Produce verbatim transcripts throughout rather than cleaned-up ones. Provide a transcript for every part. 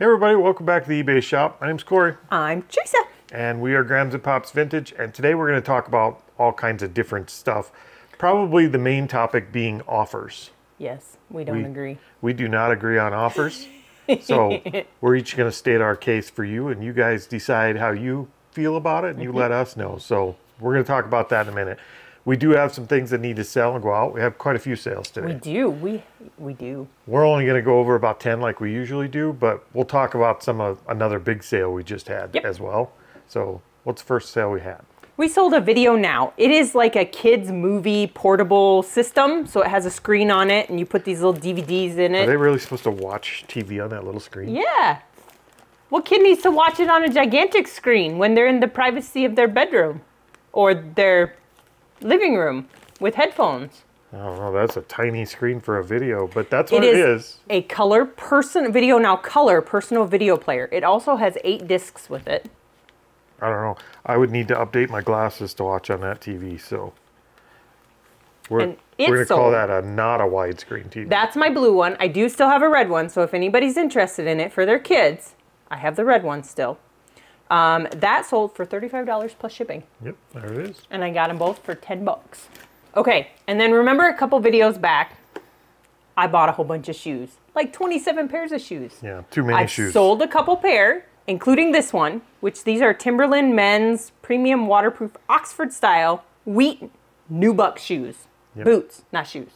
Hey everybody, welcome back to the eBay shop. My name's Corey. I'm Teresa. And we are Grams and Pops Vintage, and today we're going to talk about all kinds of different stuff. Probably the main topic being offers. Yes, we don't we, agree. We do not agree on offers. So we're each going to state our case for you, and you guys decide how you feel about it, and you let us know. So we're going to talk about that in a minute. We do have some things that need to sell and go out. We have quite a few sales today. We do. We we do. We're only going to go over about ten like we usually do, but we'll talk about some of another big sale we just had yep. as well. So what's the first sale we had? We sold a Video Now. It is like a kids movie portable system. So it has a screen on it and you put these little D V Ds in it. Are they really supposed to watch T V on that little screen? Yeah. What kid needs to watch it on a gigantic screen when they're in the privacy of their bedroom or their living room with headphones? I don't know, that's a tiny screen for a video, but that's what it is. It is a color person, Video Now color personal video player. It also has eight discs with it. I don't know. I would need to update my glasses to watch on that T V, so we're, we're going to call that a not a widescreen T V. That's my blue one. I do still have a red one, so if anybody's interested in it for their kids, I have the red one still. Um, that sold for thirty-five dollars plus shipping. Yep, there it is. And I got them both for ten bucks. Okay, and then remember a couple videos back, I bought a whole bunch of shoes. Like twenty-seven pairs of shoes. Yeah, too many I shoes. I sold a couple pair, including this one, which these are Timberland men's premium waterproof Oxford style wheat New Buck shoes. Yep. Boots, not shoes.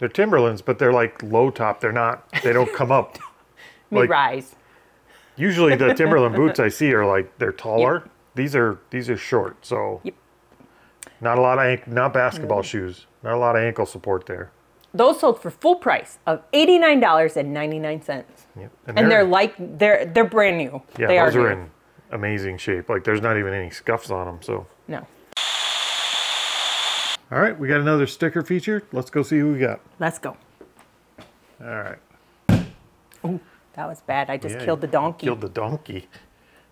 They're Timberlands, but they're like low top. They're not, they don't come up. Mid-rise. Like, usually the Timberland boots I see are like, they're taller. Yep. These are these are short, so yep. not a lot of, not basketball mm. shoes. Not a lot of ankle support there. Those sold for full price of eighty-nine ninety-nine. Yep. And, and they're like, they're they're brand new. Yeah, they those are, are in amazing shape. Like there's not even any scuffs on them, so. No. All right, we got another sticker feature. Let's go see who we got. Let's go. All right. Ooh. That was bad. I just yeah, killed the donkey. Killed the donkey.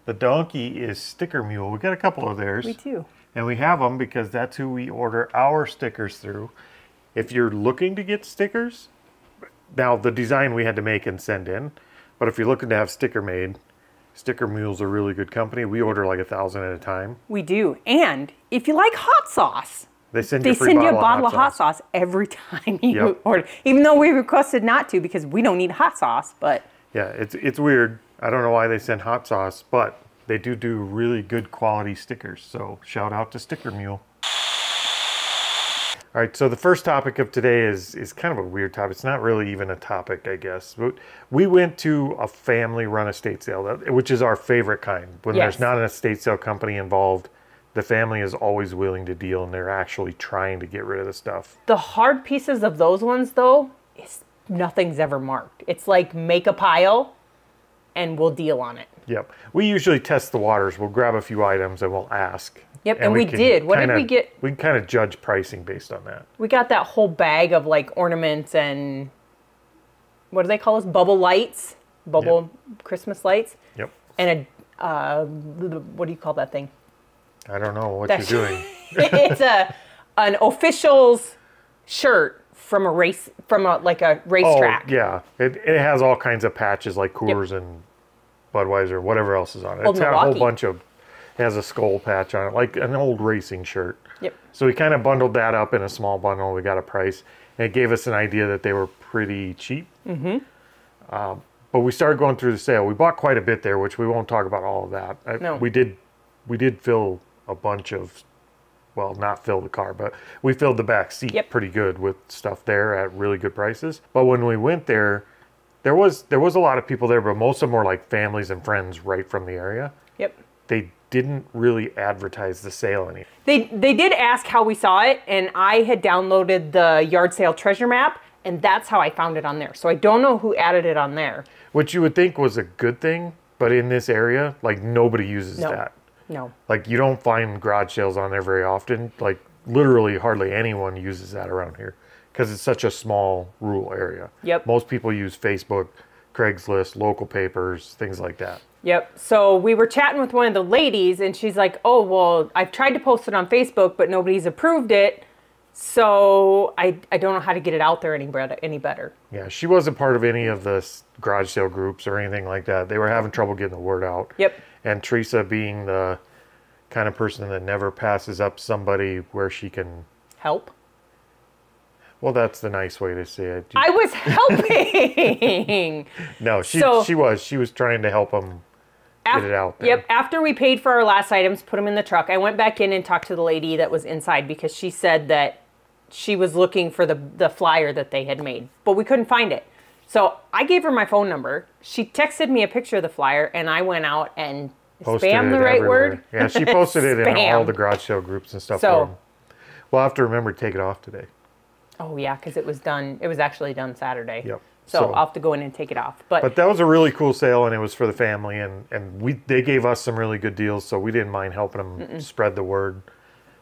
The donkey is Sticker Mule. We got a couple of theirs. We do. And we have them because that's who we order our stickers through. If you're looking to get stickers, now the design we had to make and send in, but if you're looking to have sticker made, Sticker Mule's a really good company. We order like a thousand at a time. We do. And if you like hot sauce, They send, you, they a send you a bottle of hot sauce, hot sauce every time you yep. order. Even though we requested not to because we don't need hot sauce, but... Yeah, it's it's weird. I don't know why they send hot sauce, but they do do really good quality stickers. So shout out to Sticker Mule. All right, so the first topic of today is is kind of a weird topic. It's not really even a topic, I guess. But we went to a family-run estate sale, which is our favorite kind. When yes. there's not an estate sale company involved, the family is always willing to deal, and they're actually trying to get rid of the stuff. The hard pieces of those ones, though, is... nothing's ever marked. It's like make a pile and we'll deal on it. Yep. We usually test the waters. We'll grab a few items and we'll ask. Yep. And, and we, we did. What kinda, did we get? We can kind of judge pricing based on that. We got that whole bag of like ornaments and what do they call those? Bubble lights, bubble yep. Christmas lights. Yep. And a, uh, what do you call that thing? I don't know what that you're doing. It's a, an official's shirt. From a race, from a, like a racetrack. Oh, yeah. It, it has all kinds of patches like Coors yep. and Budweiser, whatever else is on it. Old it's got Milwaukee. a whole bunch of, it has a skull patch on it, like an old racing shirt. Yep. So we kind of bundled that up in a small bundle. We got a price. And it gave us an idea that they were pretty cheap. Mm-hmm. Um, but we started going through the sale. We bought quite a bit there, which we won't talk about all of that. I, no. We did, we did fill a bunch of well, not fill the car, but we filled the back seat yep. pretty good with stuff there at really good prices. But when we went there, there was there was a lot of people there, but most of them were like families and friends right from the area. Yep. They didn't really advertise the sale any. They, they did ask how we saw it, and I had downloaded the yard sale treasure map, and that's how I found it on there. So I don't know who added it on there. Which you would think was a good thing, but in this area, like nobody uses no. that. No. Like, you don't find garage sales on there very often. Like, literally hardly anyone uses that around here because it's such a small rural area. Yep. Most people use Facebook, Craigslist, local papers, things like that. Yep. So we were chatting with one of the ladies, and she's like, oh, well, I've tried to post it on Facebook, but nobody's approved it. So I, I don't know how to get it out there any any better. Yeah, she wasn't part of any of the garage sale groups or anything like that. They were having trouble getting the word out. Yep. And Teresa being the kind of person that never passes up somebody where she can... Help? Well, that's the nice way to say it. I was helping! No, she, so, she was. She was trying to help them get it out there. Yep. After we paid for our last items, put them in the truck, I went back in and talked to the lady that was inside because she said that she was looking for the, the flyer that they had made, but we couldn't find it. So I gave her my phone number. She texted me a picture of the flyer, and I went out and posted spam the right everywhere. Word. Yeah, she posted it in all the garage sale groups and stuff. So, we'll have to remember to take it off today. Oh, yeah, because it was done. It was actually done Saturday. Yep. So, so I'll have to go in and take it off. But, but that was a really cool sale, and it was for the family, and, and we they gave us some really good deals, so we didn't mind helping them mm-mm. spread the word.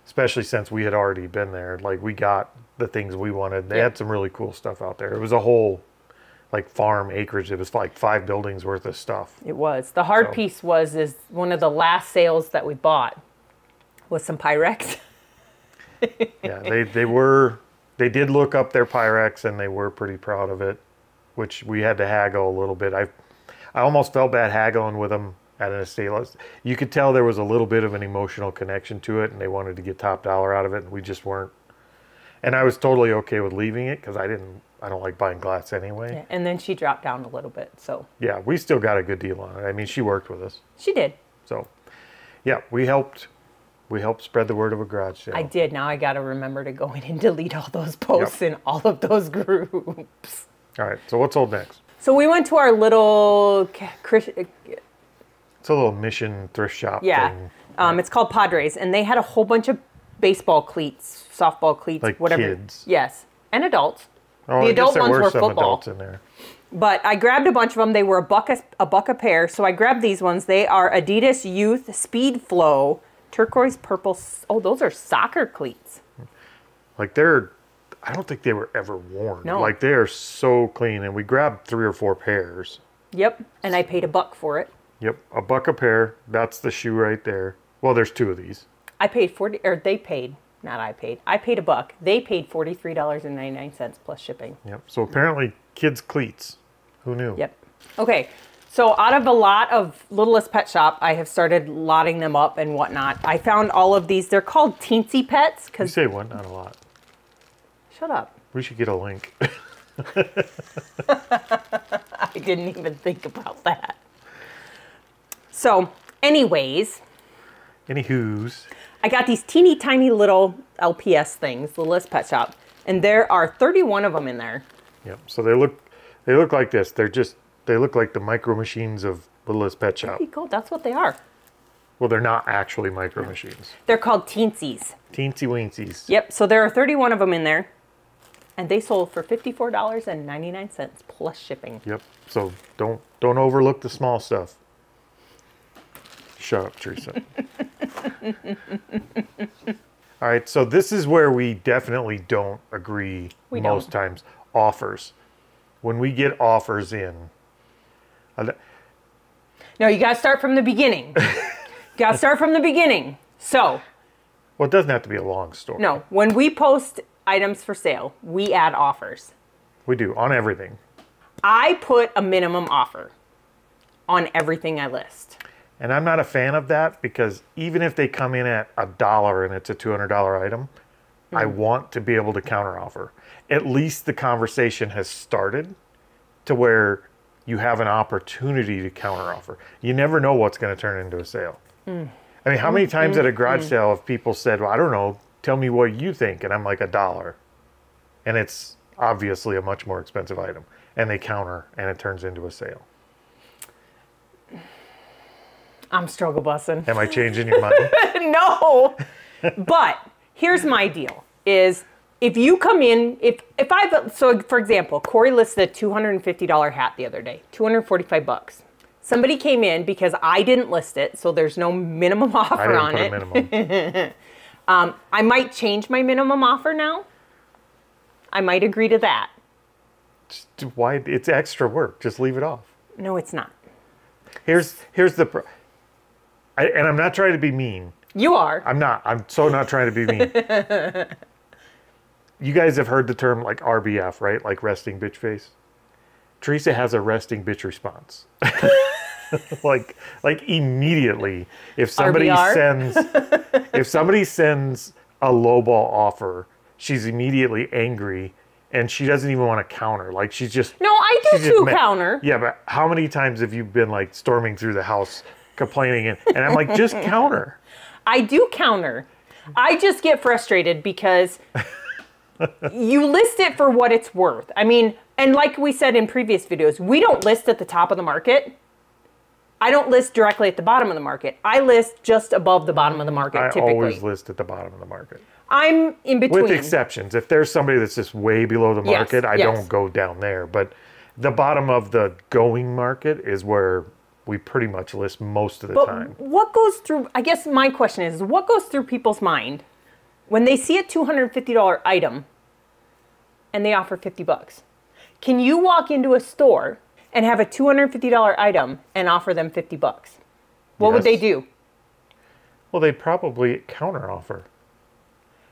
Especially since we had already been there. Like, we got the things we wanted. They yep. had some really cool stuff out there. It was a whole, like, farm acreage. It was, like, five buildings worth of stuff. It was. The hard so. piece was, is one of the last sales that we bought was some Pyrex. Yeah, they, they were, they did look up their Pyrex, and they were pretty proud of it, which we had to haggle a little bit. I, I almost felt bad haggling with them. At an estate list. You could tell there was a little bit of an emotional connection to it, and they wanted to get top dollar out of it, and we just weren't. And I was totally okay with leaving it because I didn't, I don't like buying glass anyway. Yeah, and then she dropped down a little bit, so. Yeah, we still got a good deal on it. I mean, she worked with us. She did. So, yeah, we helped. We helped spread the word of a garage sale. I did. Now I got to remember to go in and delete all those posts yep. in all of those groups. All right. So what's old next? So we went to our little. It's a little mission thrift shop yeah. thing. Um, yeah. It's called Padres, and they had a whole bunch of baseball cleats, softball cleats, like whatever. Kids. Yes, and adults. Oh, the I adult guess there ones were, were some football. Adults in there. But I grabbed a bunch of them. They were a buck a, a buck a pair, so I grabbed these ones. They are Adidas Youth Speed Flow turquoise purple. Oh, those are soccer cleats. Like they're, I don't think they were ever worn. No. Like they are so clean, and we grabbed three or four pairs. Yep, and I paid a buck for it. Yep, a buck a pair. That's the shoe right there. Well, there's two of these. I paid forty, or they paid, not I paid. I paid a buck. They paid forty-three dollars and ninety-nine cents plus shipping. Yep. So apparently, kids' cleats. Who knew? Yep. Okay. So out of a lot of Littlest Pet Shop, I have started lotting them up and whatnot. I found all of these. They're called Teensy Pets. Cause you say one, not a lot. Shut up. We should get a link. I didn't even think about that. So, anyways. Anywho's. I got these teeny tiny little L P S things, the Littlest Pet Shop, and there are thirty-one of them in there. Yep. So they look, they look like this. They're just, they look like the micro machines of Littlest Pet Shop. Pretty cool. That's what they are. Well, they're not actually micro machines. They're called Teensies. Teensy Weensies. Yep. So there are thirty-one of them in there, and they sold for fifty-four dollars and ninety-nine cents plus shipping. Yep. So don't don't overlook the small stuff. Shut up, Teresa. All right, so this is where we definitely don't agree we most don't. times. Offers. When we get offers in. No, you got to start from the beginning. You got to start from the beginning. So. Well, it doesn't have to be a long story. No, when we post items for sale, we add offers. We do, on everything. I put a minimum offer on everything I list. And I'm not a fan of that because even if they come in at a dollar and it's a two hundred dollar item, mm-hmm. I want to be able to counteroffer. At least the conversation has started to where you have an opportunity to counteroffer. You never know what's going to turn into a sale. Mm. I mean, how many times mm-hmm. at a garage mm-hmm. sale have people said, well, I don't know, tell me what you think. And I'm like, a dollar. And it's obviously a much more expensive item. And they counter and it turns into a sale. I'm struggle bussing. Am I changing your mind? No. But here's my deal is if you come in, if, if I, so for example, Corey listed a two hundred fifty dollar hat the other day, two hundred forty-five bucks. Somebody came in because I didn't list it. So there's no minimum offer on it. I didn't put a minimum. um, I might change my minimum offer now. I might agree to that. Just, why? It's extra work. Just leave it off. No, it's not. Here's, here's the pro- I, and I'm not trying to be mean. You are. I'm not. I'm so not trying to be mean. you guys have heard the term like R B F, right? Like resting bitch face. Teresa has a resting bitch response. like like immediately if somebody R B R? sends if somebody sends a lowball offer, she's immediately angry and she doesn't even want to counter. Like she's just No, I do too counter. Yeah, but how many times have you been like storming through the house complaining and, and I'm like, just counter. I do counter. I just get frustrated because you list it for what it's worth. I mean, and like we said in previous videos, we don't list at the top of the market. I don't list directly at the bottom of the market. I list just above the bottom of the market, I typically. I always list at the bottom of the market. I'm in between. With exceptions. If there's somebody that's just way below the market, yes, I yes. don't go down there. But the bottom of the going market is where we pretty much list most of the but time. What goes through, I guess my question is, what goes through people's mind when they see a two hundred fifty dollar item and they offer fifty bucks? Can you walk into a store and have a two hundred fifty dollar item and offer them fifty bucks? What yes. would they do? Well, they'd probably counter offer.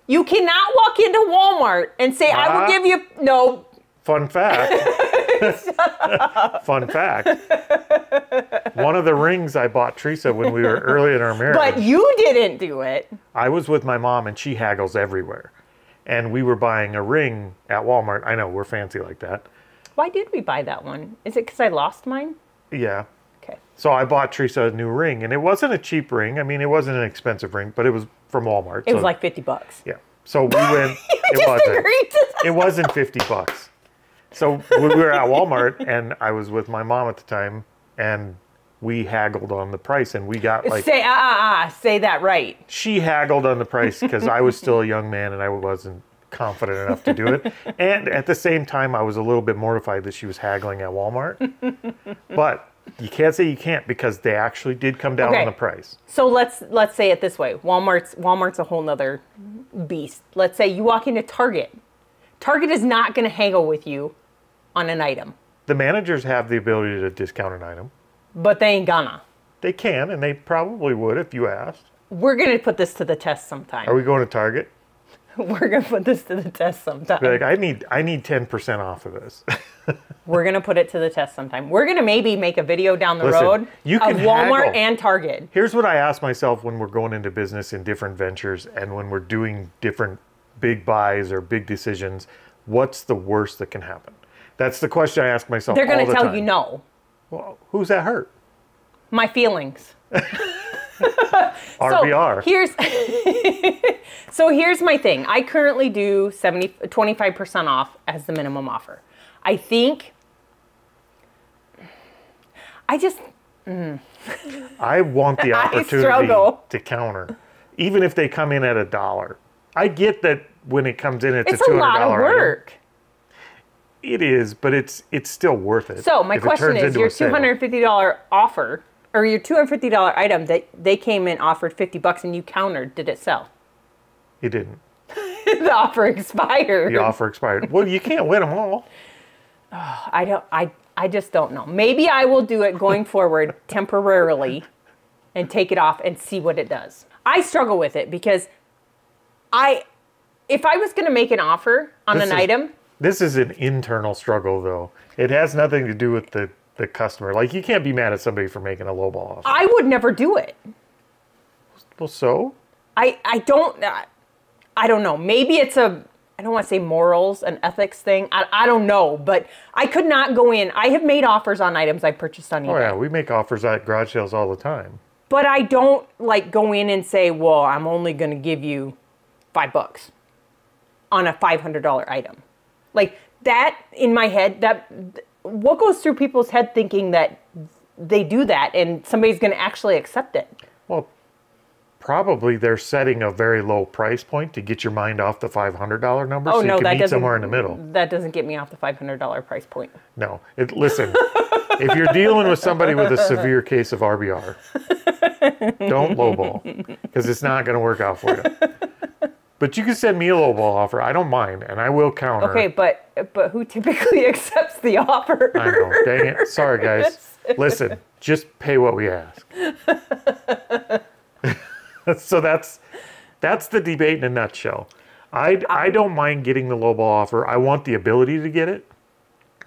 You cannot walk into Walmart and say, uh, I will give you, no. Fun fact. Fun fact. One of the rings I bought Teresa when we were early in our marriage. But you didn't do it. I was with my mom and she haggles everywhere. And we were buying a ring at Walmart. I know, we're fancy like that. Why did we buy that one? Is it because I lost mine? Yeah. Okay. So I bought Teresa a new ring and it wasn't a cheap ring. I mean, it wasn't an expensive ring, but it was from Walmart. It so was like fifty bucks. Yeah. So we went. you it just wasn't. Agreed to that. It wasn't fifty bucks. So we were at Walmart and I was with my mom at the time and we haggled on the price and we got like... Say, ah, ah, ah, say that right. She haggled on the price because I was still a young man and I wasn't confident enough to do it. And at the same time, I was a little bit mortified that she was haggling at Walmart. But you can't say you can't because they actually did come down okay. on the price. So let's let's say it this way. Walmart's Walmart's a whole nother beast. Let's say you walk into Target. Target is not going to haggle with you on an item. The managers have the ability to discount an item. But they ain't gonna. They can, and they probably would if you asked. We're going to put this to the test sometime. Are we going to Target? We're going to put this to the test sometime. Like, I need I need ten percent off of this. We're going to put it to the test sometime. We're going to maybe make a video down the Listen, road you can of Walmart haggle. and Target. Here's what I ask myself when we're going into business in different ventures and when we're doing different big buys or big decisions. What's the worst that can happen? That's the question I ask myself all the time. They're going to tell you no. Well, who's that hurt? My feelings. R B R. So here's, so here's my thing. I currently do seventy, twenty-five percent off as the minimum offer. I think, I just. Mm. I want the opportunity to counter. Even if they come in at a dollar. I get that when it comes in, it's, it's a two hundred dollar. It's a lot of work. Item. It is, but it's it's still worth it. So my question is, your two hundred fifty dollar offer or your two hundred fifty dollar item that they came in offered fifty bucks and you countered, did it sell? It didn't. The offer expired. The offer expired. Well, you can't win them all. Oh, I don't. I I just don't know. Maybe I will do it going forward temporarily, and take it off and see what it does. I struggle with it because I, if I was going to make an offer on this an is, item. This is an internal struggle, though. It has nothing to do with the, the customer. Like, you can't be mad at somebody for making a lowball offer. I would never do it. Well, so? I, I don't, I don't know. Maybe it's a, I don't want to say morals, an ethics thing. I, I don't know, but I could not go in. I have made offers on items I purchased on eBay. Oh, yeah, we make offers at garage sales all the time. But I don't, like, go in and say, well, I'm only going to give you five bucks on a five hundred dollar item. Like that in my head, that what goes through people's head thinking that they do that and somebody's going to actually accept it? Well, probably they're setting a very low price point to get your mind off the five hundred dollar number. Oh, so no, you can meet somewhere in the middle. That doesn't get me off the five hundred dollar price point. No. It, listen, if you're dealing with somebody with a severe case of R B R, don't lowball because it's not going to work out for you. But you can send me a lowball offer. I don't mind, and I will counter. Okay, but but who typically accepts the offer? I know. Dang it. Sorry, guys. Listen, just pay what we ask. So that's that's the debate in a nutshell. I, I don't mind getting the lowball offer. I want the ability to get it.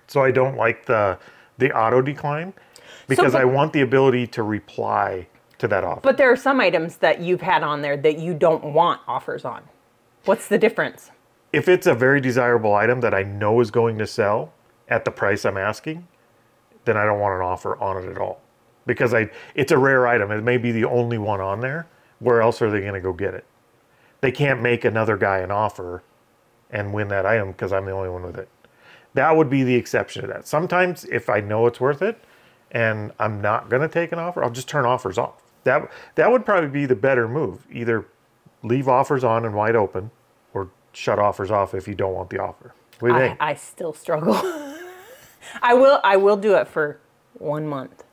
So I don't like the the auto decline because so, but, I want the ability to reply to that offer. But there are some items that you've had on there that you don't want offers on. What's the difference? If it's a very desirable item that I know is going to sell at the price I'm asking, then I don't want an offer on it at all. Because I it's a rare item. It may be the only one on there. Where else are they going to go get it? They can't make another guy an offer and win that item because I'm the only one with it. That would be the exception to that. Sometimes if I know it's worth it and I'm not going to take an offer, I'll just turn offers off. That, that would probably be the better move. Either leave offers on and wide open or shut offers off if you don't want the offer. What do you I, think? I still struggle. I will I will do it for one month.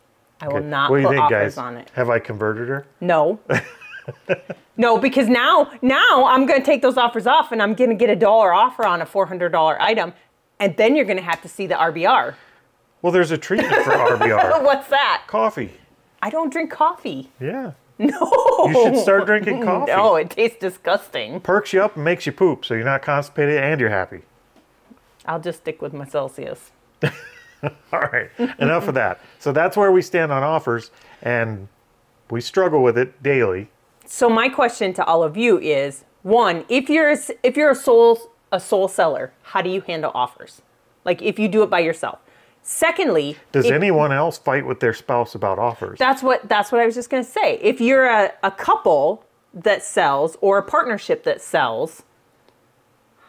I okay. will not what do you put think, offers guys? on it. Have I converted her? No. No, because now, now I'm going to take those offers off and I'm going to get a dollar offer on a four hundred dollar item. And then you're going to have to see the R B R. Well, there's a treatment for R B R. What's that? Coffee. I don't drink coffee. Yeah. No. You should start drinking coffee. No, it tastes disgusting. Perks you up and makes you poop, so you're not constipated and you're happy. I'll just stick with my Celsius. All right. Enough of that. So that's where we stand on offers, and we struggle with it daily. So my question to all of you is, one, if you're if you're a sole a sole seller, how do you handle offers? Like if you do it by yourself. Secondly, does if, anyone else fight with their spouse about offers? That's what that's what I was just going to say. If you're a, a couple that sells or a partnership that sells,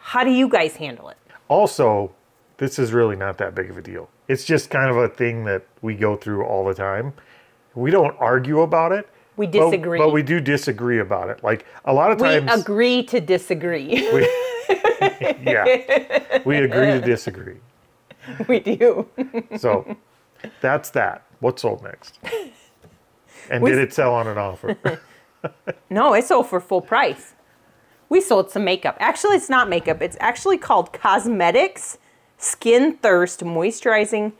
how do you guys handle it? Also, this is really not that big of a deal. It's just kind of a thing that we go through all the time. We don't argue about it. We disagree. But, but we do disagree about it. Like a lot of times we agree to disagree. We, yeah, we agree to disagree. We do. So that's that. What sold next? And we, did it sell on an offer? No, it sold for full price. We sold some makeup. Actually, it's not makeup. It's actually called Cosmetics Skin Thirst Moisturizing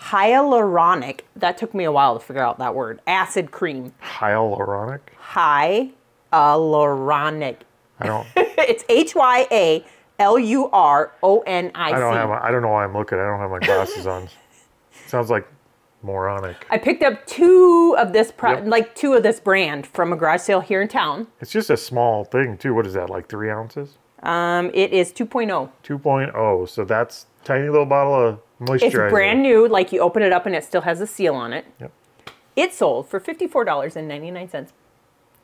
Hyaluronic. That took me a while to figure out that word. Acid cream. Hyaluronic? Hyaluronic. I don't. It's H Y A L U R O N I C. I don't have. A, I don't know why I'm looking. I don't have my glasses on. Sounds like moronic. I picked up two of this, pro yep. like two of this brand from a garage sale here in town. It's just a small thing too. What is that? Like three ounces? Um, it is two point oh. two point oh. So that's tiny little bottle of moisturizer. It's brand new. Like you open it up and it still has a seal on it. Yep. It sold for fifty-four ninety-nine.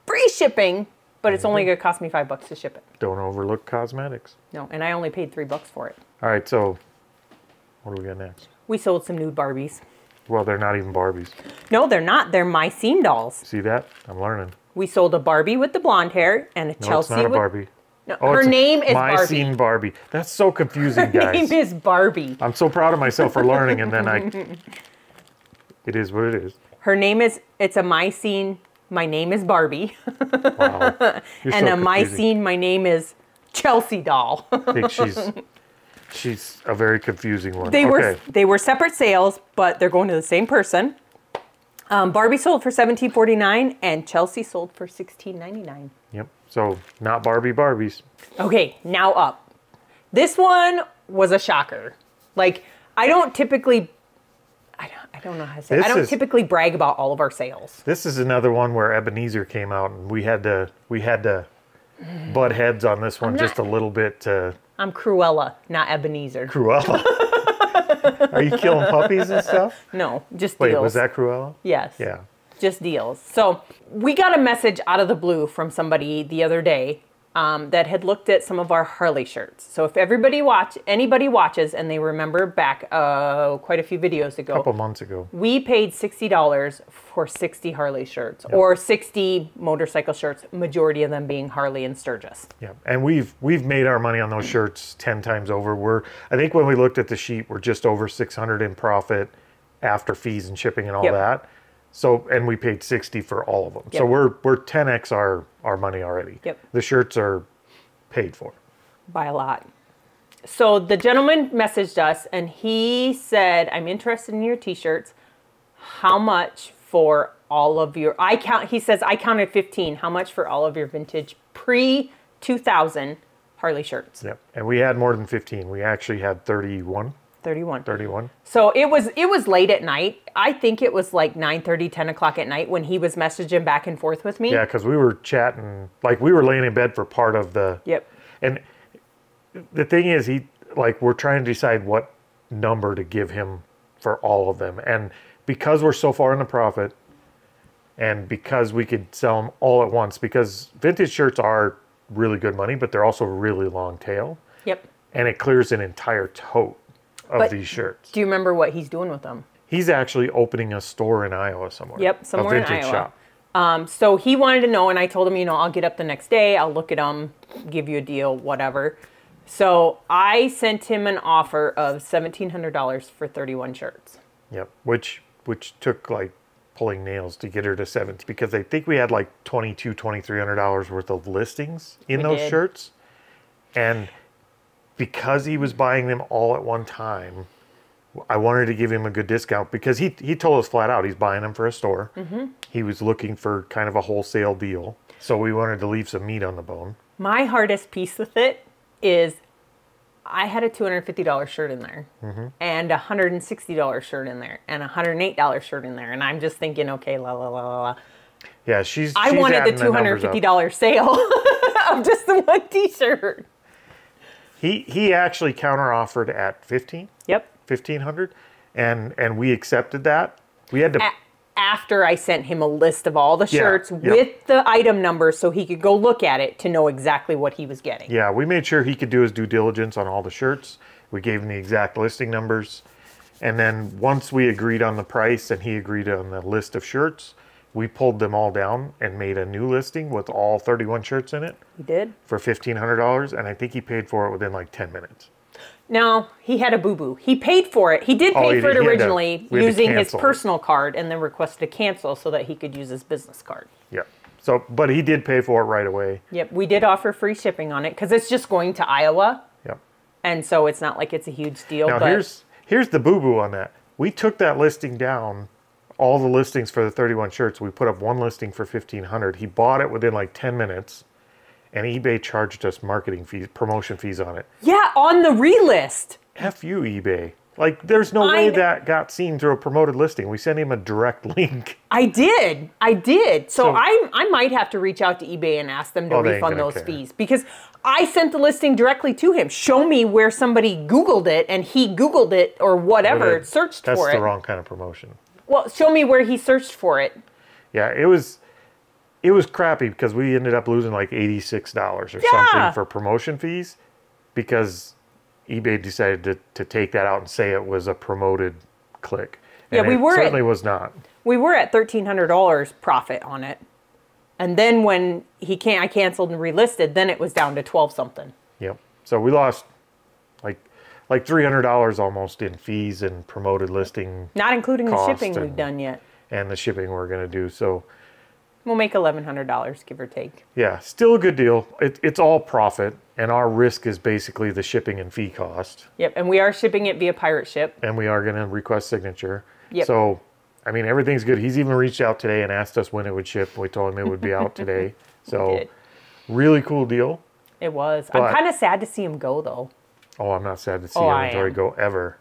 Free shipping. But it's only going to cost me five bucks to ship it. Don't overlook cosmetics. No, and I only paid three bucks for it. All right, so what do we got next? We sold some nude Barbies. Well, they're not even Barbies. No, they're not. They're My Scene dolls. See that? I'm learning. We sold a Barbie with the blonde hair and a no, Chelsea. No, it's not a Barbie. With... No, oh, her name is Barbie. My Scene Barbie. That's so confusing, her guys. Her name is Barbie. I'm so proud of myself for learning, and then I... It is what it is. Her name is... It's a My Scene... My name is Barbie. Wow. You're and so on my scene, my name is Chelsea doll. I think she's she's a very confusing one. They okay. were they were separate sales, but they're going to the same person. Um, Barbie sold for seventeen forty-nine and Chelsea sold for sixteen ninety-nine. Yep. So not Barbie Barbies. Okay, now up. This one was a shocker. Like I don't typically I don't, I don't know how to say it. I don't is, typically brag about all of our sales. This is another one where Ebenezer came out and we had to we had to butt heads on this one not, just a little bit. To, I'm Cruella, not Ebenezer. Cruella? Are you killing puppies and stuff? No, just Wait, deals. Wait, was that Cruella? Yes. Yeah. Just deals. So we got a message out of the blue from somebody the other day um, that had looked at some of our Harley shirts. So if everybody watch, anybody watches and they remember back uh, quite a few videos ago. A couple months ago. We paid sixty dollars for sixty Harley shirts yep. or sixty motorcycle shirts, majority of them being Harley and Sturgis. Yeah, and we've we've made our money on those shirts ten times over. We're I think when we looked at the sheet, we're just over six hundred in profit after fees and shipping and all yep. that. So and we paid sixty for all of them. Yep. So we're we're ten X our our money already. Yep. The shirts are paid for by a lot. So the gentleman messaged us and he said, "I'm interested in your t-shirts. How much for all of your I count he says I counted fifteen. How much for all of your vintage pre two thousand Harley shirts. Yep. And we had more than fifteen. We actually had thirty-one. Thirty-one. Thirty-one. So it was it was late at night. I think it was like nine thirty, ten o'clock at night when he was messaging back and forth with me. Yeah, because we were chatting. Like we were laying in bed for part of the. Yep. And the thing is, he like we're trying to decide what number to give him for all of them, and because we're so far in the profit, and because we could sell them all at once, because vintage shirts are really good money, but they're also really long tail. Yep. And it clears an entire tote. Of but these shirts. Do you remember what he's doing with them? He's actually opening a store in Iowa somewhere. Yep, somewhere in Iowa. A vintage shop. Um, so he wanted to know, and I told him, you know, I'll get up the next day, I'll look at them, give you a deal, whatever. So I sent him an offer of seventeen hundred dollars for thirty-one shirts. Yep, which which took like pulling nails to get her to seventeen, because I think we had like twenty-two hundred, twenty-three hundred dollars worth of listings in we those did. shirts. And because he was buying them all at one time, I wanted to give him a good discount, because he, he told us flat out he's buying them for a store. Mm-hmm. He was looking for kind of a wholesale deal. So we wanted to leave some meat on the bone. My hardest piece with it is I had a two hundred fifty dollar shirt in there, mm-hmm. and a one hundred sixty dollar shirt in there, and a one hundred eight dollar shirt in there. And I'm just thinking, okay, la, la, la, la, la. Yeah, she's, I she's wanted the two hundred fifty dollar sale of just the one t-shirt. He he actually counter-offered at fifteen. Yep. fifteen hundred, and and we accepted that. We had to a after I sent him a list of all the shirts, yeah, yep. with the item number, so he could go look at it to know exactly what he was getting. Yeah, we made sure he could do his due diligence on all the shirts. We gave him the exact listing numbers, and then once we agreed on the price and he agreed on the list of shirts, we pulled them all down and made a new listing with all thirty-one shirts in it. He did. For fifteen hundred dollars, and I think he paid for it within like ten minutes. No, he had a boo-boo. He paid for it. He did pay oh, he for did. it originally to, using his personal it. card, and then requested a cancel so that he could use his business card. Yeah. So, but he did pay for it right away. Yep. We did offer free shipping on it because it's just going to Iowa. Yep. And so it's not like it's a huge deal. Now, but here's, here's the boo-boo on that. We took that listing down. All the listings for the thirty-one shirts, we put up one listing for fifteen hundred. He bought it within like ten minutes, and eBay charged us marketing fees, promotion fees on it. Yeah, on the relist. F you, eBay. Like, there's no I way that got seen through a promoted listing. We sent him a direct link. I did. I did. So, so I I might have to reach out to eBay and ask them to oh, refund those care. fees. Because I sent the listing directly to him. Show me where somebody Googled it, and he Googled it or whatever, it, searched for it. That's the wrong kind of promotion. Well, show me where he searched for it. Yeah, it was it was crappy because we ended up losing like eighty-six dollars or yeah. something for promotion fees, because eBay decided to, to take that out and say it was a promoted click. And yeah, we it were certainly at, was not. We were at thirteen hundred dollars profit on it. And then when he can I canceled and relisted, then it was down to twelve something. Yep. So we lost like Like three hundred dollars almost in fees and promoted listing. Not including the shipping and, we've done yet. And the shipping we're going to do. So we'll make eleven hundred dollars, give or take. Yeah, still a good deal. It, it's all profit, and our risk is basically the shipping and fee cost. Yep, and we are shipping it via pirate ship. And we are going to request signature. Yep. So, I mean, everything's good. He's even reached out today and asked us when it would ship. We told him it would be out today. So really cool deal. It was. But I'm kind of sad to see him go, though. Oh, I'm not sad to see oh, inventory go ever.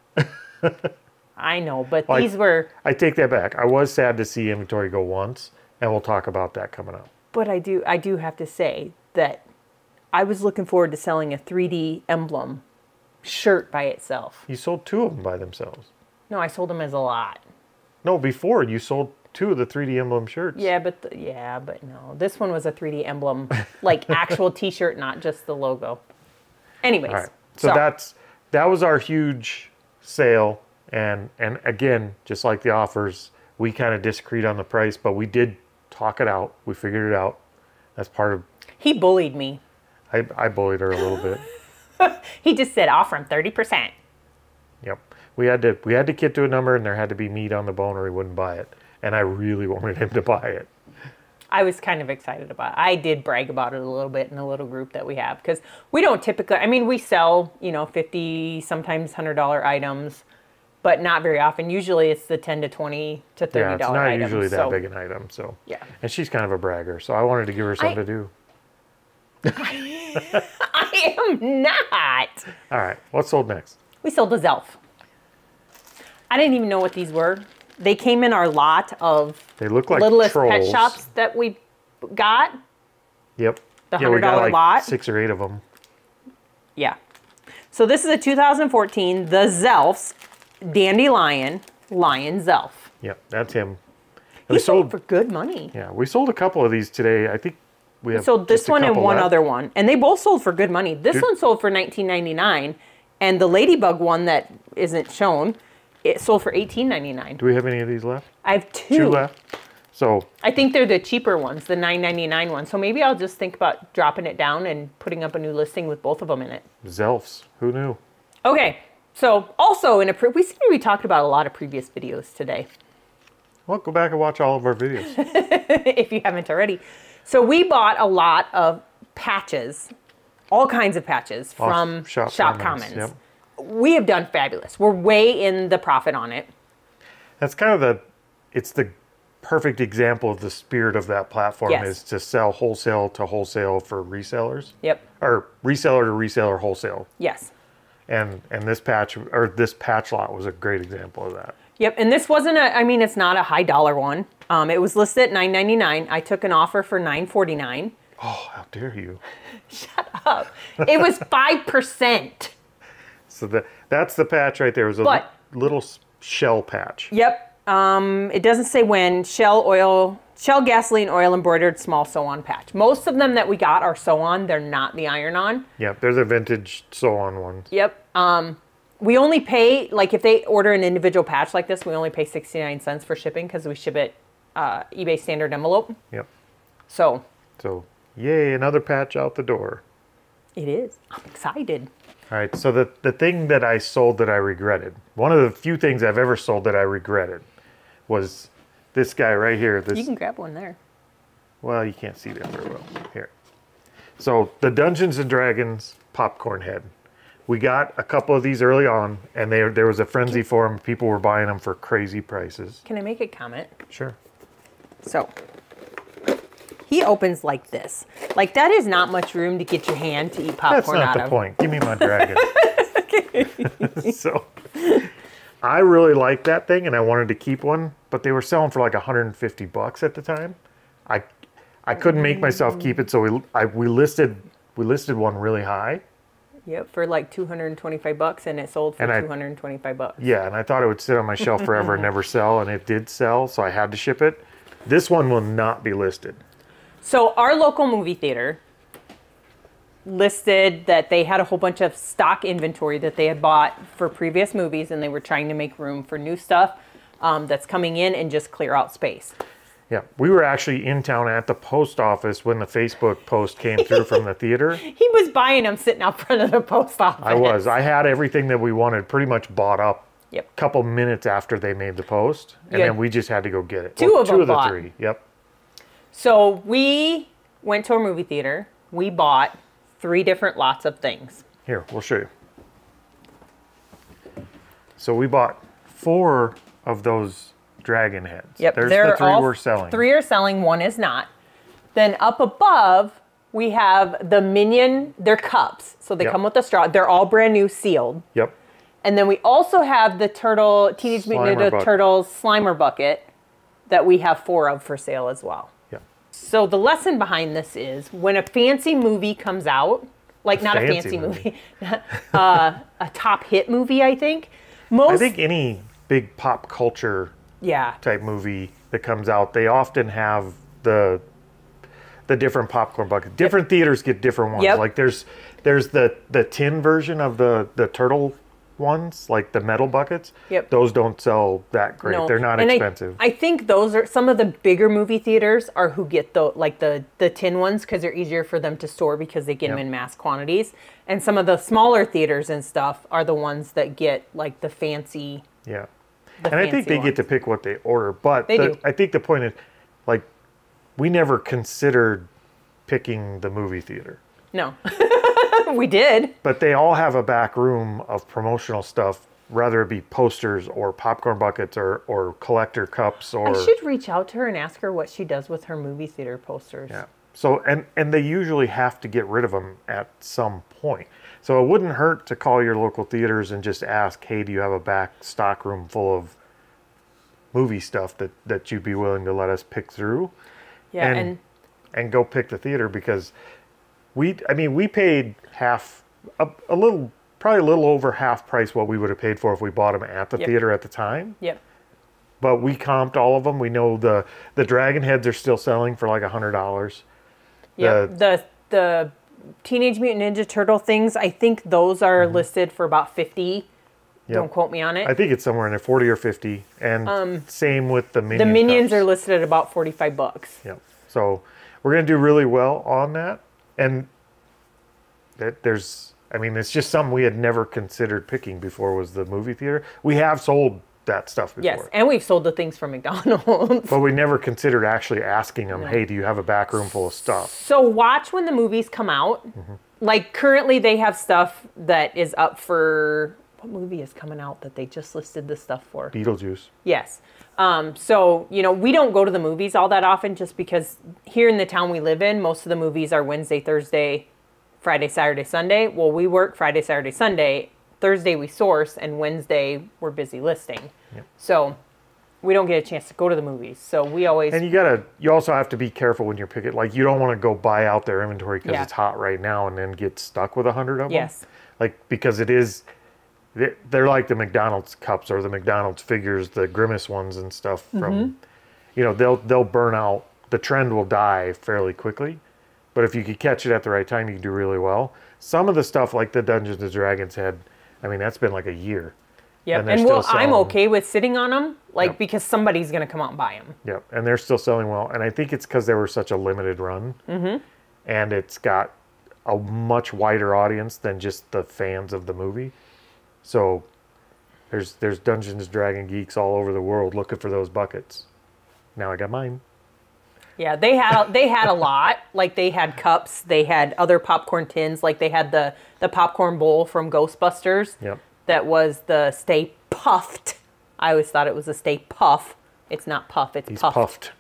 I know, but like, these were... I take that back. I was sad to see inventory go once, and we'll talk about that coming up. But I do I do have to say that I was looking forward to selling a three D emblem shirt by itself. You sold two of them by themselves. No, I sold them as a lot. No, before you sold two of the three D emblem shirts. Yeah, but the, yeah, but no. This one was a three D emblem, like actual t-shirt, not just the logo. Anyways. All right. So, so that's that was our huge sale, and and again, just like the offers, we kind of disagreed on the price, but we did talk it out. We figured it out. That's part of. He bullied me. I I bullied her a little bit. He just said offer him thirty percent. Yep, we had to we had to get to a number, and there had to be meat on the bone, or he wouldn't buy it. And I really wanted him to buy it. I was kind of excited about it. I did brag about it a little bit in the little group that we have, because we don't typically, I mean, we sell, you know, fifty, sometimes one hundred dollar items, but not very often. Usually it's the ten to twenty to thirty dollar yeah, it's not items, usually so. that big an item. So, yeah. And she's kind of a bragger, so I wanted to give her something I, to do. I am not. All right, what's sold next? We sold a Zelf. I didn't even know what these were. They came in our lot of they look like Littlest Pet Shops that we got. Yep. The yeah, one hundred dollar like lot. Six or eight of them. Yeah. So this is a two thousand fourteen, the Zelfs, Dandelion, Lion Zelf. Yep, that's him. He we sold, sold for good money. Yeah, we sold a couple of these today. I think we have we sold this one and one left. Other one. And they both sold for good money. This Dude. one sold for nineteen ninety-nine, and the Ladybug one that isn't shown, it sold for eighteen ninety-nine. Do we have any of these left? I have two. Two left. So I think they're the cheaper ones, the nine ninety-nine ones. So maybe I'll just think about dropping it down and putting up a new listing with both of them in it. Zelfs. Who knew? Okay. So also in a pre we seem to be talking about a lot of previous videos today. Well, go back and watch all of our videos if you haven't already. So we bought a lot of patches, all kinds of patches from Shop, Shop Commons. Commons. Yep. We have done fabulous. We're way in the profit on it. That's kind of the, it's the perfect example of the spirit of that platform yes. is to sell wholesale to wholesale for resellers. Yep. Or reseller to reseller wholesale. Yes. And and this patch or this patch lot was a great example of that. Yep, and this wasn't a, I mean, it's not a high dollar one. Um, it was listed at nine ninety-nine. I took an offer for nine forty-nine. Oh, how dare you. Shut up. It was five percent. So the, that's the patch right there. It was a but, little Shell patch. Yep. Um, it doesn't say when. Shell oil, Shell gasoline oil embroidered small sew-on patch. Most of them that we got are sew-on. They're not the iron-on. Yep, there's a vintage sew-on one. Yep. Um, We only pay, like if they order an individual patch like this, we only pay sixty-nine cents for shipping because we ship it uh, eBay standard envelope. Yep. So. So, yay, another patch out the door. It is. I'm excited. All right, so the, the thing that I sold that I regretted, one of the few things I've ever sold that I regretted was this guy right here. This, you can grab one there. Well, you can't see that very well. Here. So, the Dungeons and Dragons popcorn head. We got a couple of these early on, and they, there was a frenzy for them. People were buying them for crazy prices. Can I make a comment? Sure. So, he opens like this. Like, that is not much room to get your hand to eat popcorn out of. That's not the point. Give me my dragon. Okay. So, I really liked that thing, and I wanted to keep one, but they were selling for like a hundred fifty bucks at the time. I, I couldn't make myself keep it, so we, I, we, listed, we listed one really high. Yep, for like two hundred twenty-five bucks, and it sold for and I, two hundred twenty-five bucks. Yeah, and I thought it would sit on my shelf forever and never sell, and it did sell, so I had to ship it. This one will not be listed. So our local movie theater listed that they had a whole bunch of stock inventory that they had bought for previous movies, and they were trying to make room for new stuff um, that's coming in and just clear out space. Yeah, we were actually in town at the post office when the Facebook post came through from the theater. He was buying them sitting out front of the post office. I was. I had everything that we wanted pretty much bought up yep. a couple minutes after they made the post. And then we just had to go get it. Two well, of two them Two of the bought. three, yep. So we went to a movie theater. We bought three different lots of things. Here, we'll show you. So we bought four of those dragon heads. Yep, there's the three we're selling. Three are selling, one is not. Then up above, we have the Minion, they're cups. So they yep. come with a straw. They're all brand new, sealed. Yep. And then we also have the turtle, Teenage Mutant Ninja Turtles Slimer bucket that we have four of for sale as well. Yep. So the lesson behind this is when a fancy movie comes out, like a not fancy a fancy movie, movie uh, a top hit movie, I think. Most, I think any big pop culture yeah type movie that comes out, they often have the the different popcorn buckets. Different yep. theaters get different ones. Yep. Like there's there's the the tin version of the the turtle ones, like the metal buckets. Yep. Those don't sell that great. No. They're not and expensive. I, I think those are some of the bigger movie theaters are who get the like the the tin ones because they're easier for them to store because they get yep. them in mass quantities. And some of the smaller theaters and stuff are the ones that get like the fancy. Yeah. And I think they ones. get to pick what they order, but they the, I think the point is, like, we never considered picking the movie theater. No, we did. But they all have a back room of promotional stuff, whether it be posters or popcorn buckets or, or collector cups. Or I should reach out to her and ask her what she does with her movie theater posters. Yeah. So, and, and they usually have to get rid of them at some point. So it wouldn't hurt to call your local theaters and just ask, hey, do you have a back stock room full of movie stuff that, that you'd be willing to let us pick through? Yeah, and, and and go pick the theater, because we, I mean, we paid half, a, a little, probably a little over half price what we would have paid for if we bought them at the yep. theater at the time. Yep. But we comped all of them. We know the, the Dragon Heads are still selling for like a hundred dollars. Yeah, the, the, the Teenage Mutant Ninja Turtle things, I think those are mm-hmm. listed for about fifty dollars. Yep. Don't quote me on it. I think it's somewhere in there, forty or fifty. And um, same with the Minions. The Minions cups. Are listed at about forty-five bucks. Yep. So we're going to do really well on that. And that there's, I mean, it's just something we had never considered picking before was the movie theater. We have sold that stuff before. Yes, and we've sold the things from McDonald's. But we never considered actually asking them, no. hey, do you have a back room full of stuff? So watch when the movies come out. Mm-hmm. Like currently they have stuff that is up for, what movie is coming out that they just listed this stuff for? Beetlejuice. Yes. Um, so, you know, we don't go to the movies all that often just because here in the town we live in, most of the movies are Wednesday, Thursday, Friday, Saturday, Sunday. Well, we work Friday, Saturday, Sunday. Thursday we source, and Wednesday we're busy listing. Yep. So we don't get a chance to go to the movies. So we always... And you gotta, you also have to be careful when you're picking. Like, you don't want to go buy out their inventory because yeah. it's hot right now and then get stuck with a hundred of yes. them. Yes. Like, because it is... They're like the McDonald's cups or the McDonald's figures, the Grimace ones and stuff. From, mm-hmm. you know, they'll they'll burn out. The trend will die fairly quickly, but if you could catch it at the right time, you can do really well. Some of the stuff like the Dungeons and Dragons head, I mean, that's been like a year. Yep, and, and well, I'm okay with sitting on them, like yep. because somebody's going to come out and buy them. Yep, and they're still selling well, and I think it's because they were such a limited run, mm-hmm. and it's got a much wider audience than just the fans of the movie. So there's there's Dungeons and Dragon geeks all over the world looking for those buckets. Now I got mine. Yeah, they had they had a lot. Like they had cups, they had other popcorn tins, like they had the the popcorn bowl from Ghostbusters. Yep. That was the Stay Puffed. I always thought it was a Stay Puff. It's not puff, it's he's puffed. puffed.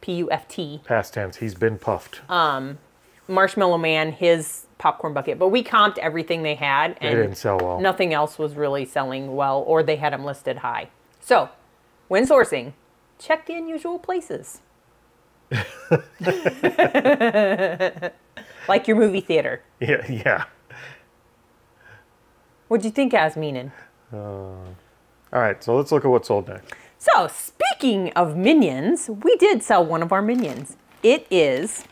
P U F T. Past tense, he's been puffed. Um Marshmallow Man, his popcorn bucket, but we comped everything they had, and they didn't sell well. Nothing else was really selling well, or they had them listed high. So when sourcing, check the unusual places. Like your movie theater. Yeah, yeah. What'd you think I was meaning? Uh, all right, so let's look at what's sold next. So speaking of Minions, we did sell one of our Minions. It is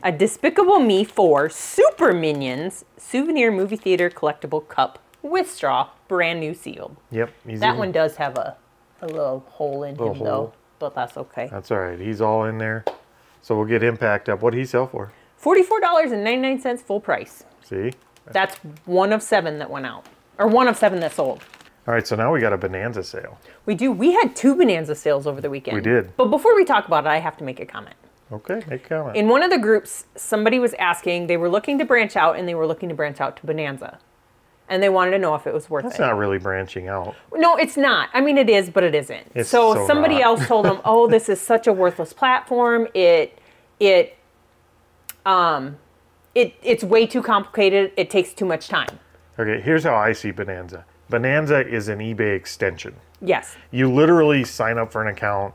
a Despicable Me four Super Minions Souvenir Movie Theater Collectible Cup with straw, brand new sealed. Yep. Easy. That one does have a, a little hole in little him, hole. though, but that's okay. That's all right. He's all in there. So we'll get him packed up. What did he sell for? forty-four ninety-nine full price. See? That's one of seven that went out, or one of seven that sold. All right, so now we got a Bonanza sale. We do. We had two Bonanza sales over the weekend. We did. But before we talk about it, I have to make a comment. Okay, make a comment. In one of the groups, somebody was asking, they were looking to branch out, and they were looking to branch out to Bonanza. And they wanted to know if it was worth That's it. That's not really branching out. No, it's not. I mean, it is, but it isn't. It's so, so somebody not. else told them, oh, this is such a worthless platform. It, it, um, it, it's way too complicated. It takes too much time. Okay, here's how I see Bonanza. Bonanza is an eBay extension. Yes. You literally sign up for an account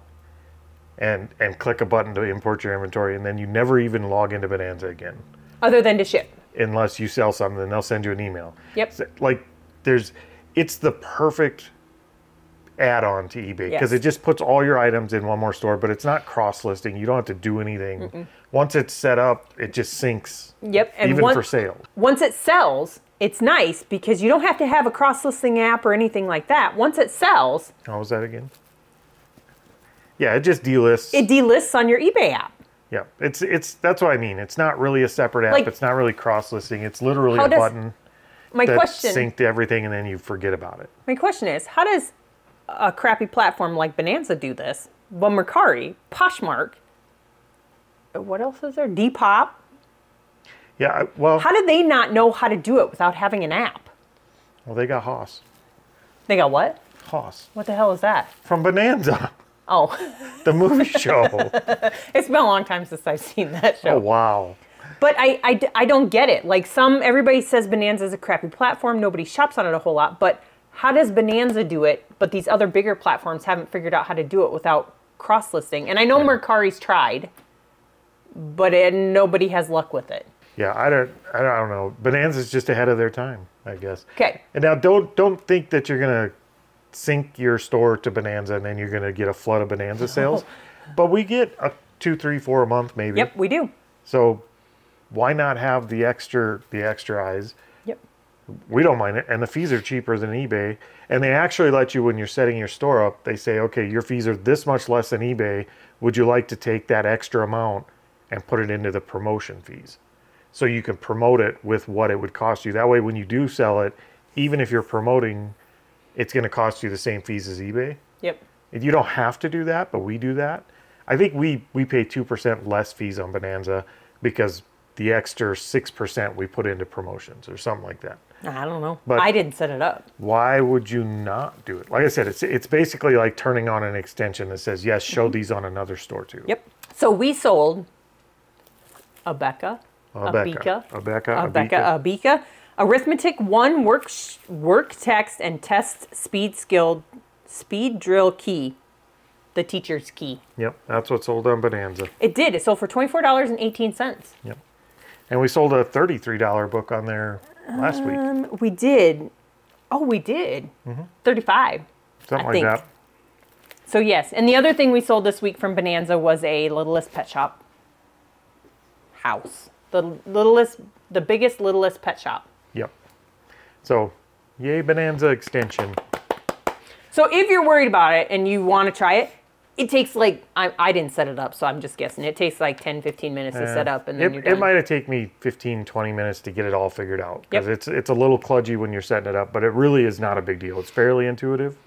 and and click a button to import your inventory, and then you never even log into Bonanza again. Other than to ship. Unless you sell something, then they'll send you an email. Yep. So, like, there's, it's the perfect add-on to eBay, because yes. it just puts all your items in one more store, but it's not cross-listing. You don't have to do anything. Mm-mm. Once it's set up, it just syncs, yep. and even once, for sale. Once it sells, it's nice, because you don't have to have a cross-listing app or anything like that. Once it sells... How was that again? Yeah, it just delists. It delists on your eBay app. Yeah, it's it's that's what I mean. It's not really a separate app. Like, it's not really cross-listing. It's literally a does, button my that's question, synced to everything, and then you forget about it. My question is, how does a crappy platform like Bonanza do this? Well, Mercari, Poshmark, what else is there? Depop? Yeah, well... How did they not know how to do it without having an app? Well, they got Haas. They got what? Haas. What the hell is that? From Bonanza. Oh. The movie show. It's been a long time since I've seen that show. Oh, wow. But I, I, I don't get it. Like some, everybody says Bonanza is a crappy platform. Nobody shops on it a whole lot. But how does Bonanza do it, but these other bigger platforms haven't figured out how to do it without cross-listing? And I know yeah. Mercari's tried, but it, nobody has luck with it. Yeah, I don't, I don't know. Bonanza's just ahead of their time, I guess. Okay. And now don't, don't think that you're going to sink your store to Bonanza and then you're going to get a flood of Bonanza sales. Oh. But we get a two, three, four a month maybe. Yep, we do. So why not have the extra, the extra eyes? Yep. We don't mind it. And the fees are cheaper than eBay. And they actually let you, when you're setting your store up, they say, okay, your fees are this much less than eBay. Would you like to take that extra amount and put it into the promotion fees? So you can promote it with what it would cost you. That way, when you do sell it, even if you're promoting, it's going to cost you the same fees as eBay. Yep. You don't have to do that, but we do that. I think we, we pay two percent less fees on Bonanza because the extra six percent we put into promotions or something like that. I don't know. But I didn't set it up. Why would you not do it? Like I said, it's, it's basically like turning on an extension that says, yes, show these on another store too. Yep. So we sold a Becca. Abeka, Abeka, Abeka, Abeka, Arithmetic one work work text and test speed skill speed drill key, the teacher's key. Yep, that's what sold on Bonanza. It did. It sold for twenty four dollars and eighteen cents. Yep, and we sold a thirty three dollar book on there last um, week. We did. Oh, we did. Mm-hmm. Thirty five. Something I like think. that. So yes, and the other thing we sold this week from Bonanza was a Littlest Pet Shop house. The littlest, the biggest, littlest pet shop. Yep. So, yay Bonanza extension. So if you're worried about it and you want to try it, it takes like, I, I didn't set it up, so I'm just guessing. It takes like ten, fifteen minutes uh, to set up and then it, you're done. It might have taken me fifteen, twenty minutes to get it all figured out. Because yep. it's, it's a little kludgy when you're setting it up, but it really is not a big deal. It's fairly intuitive.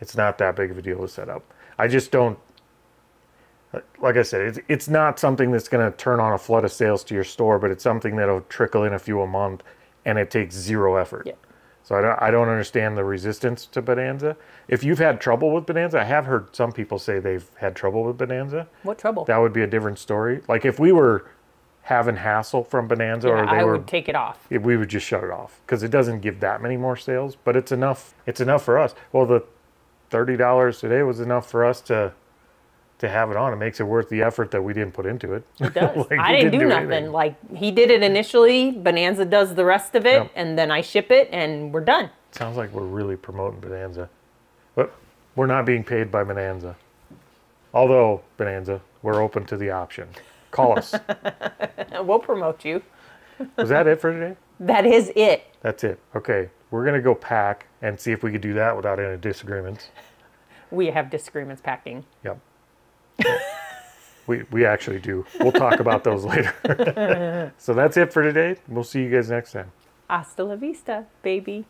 It's not that big of a deal to set up. I just don't. Like I said, it's, it's not something that's going to turn on a flood of sales to your store, but it's something that'll trickle in a few a month, and it takes zero effort. Yeah. So I don't, I don't understand the resistance to Bonanza. If you've had trouble with Bonanza, I have heard some people say they've had trouble with Bonanza. What trouble? That would be a different story. Like if we were having hassle from Bonanza, yeah, or they I were, would take it off. If we would just shut it off because it doesn't give that many more sales, but it's enough. It's enough for us. Well, the thirty dollars today was enough for us to. To have it on, it makes it worth the effort that we didn't put into it. It does. like, I didn't, didn't do, do nothing. Anything. Like, he did it initially, Bonanza does the rest of it, yep. and then I ship it, and we're done. Sounds like we're really promoting Bonanza. But we're not being paid by Bonanza. Although, Bonanza, we're open to the option. Call us. We'll promote you. Was that it for today? That is it. That's it. Okay. We're going to go pack and see if we could do that without any disagreements. We have disagreements packing. Yep. we we actually do. We'll talk about those later. So that's it for today. We'll see you guys next time. Hasta la vista, baby.